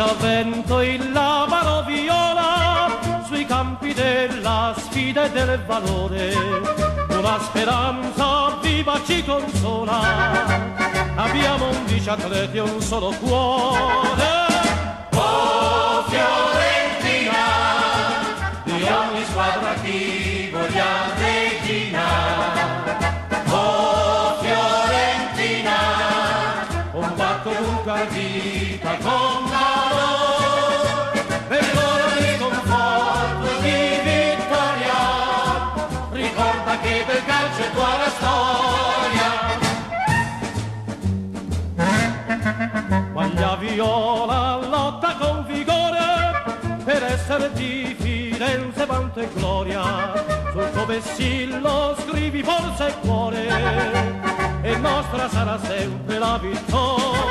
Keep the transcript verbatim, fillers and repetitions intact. Spicca vento il lavaro viola sui campi della sfida e del valore. Una speranza viva ci consola. Abbiamo undici atleti e un solo cuore. Oh Fiorentina, di ogni squadra ti vogliamo regina. Oh Fiorentina, combatto lunga vita con Maglia viola lotta con vigore per essere di Firenze vanto e gloria. Sul tuo vessillo scrivi forza e cuore e nostra sarà sempre la vittoria.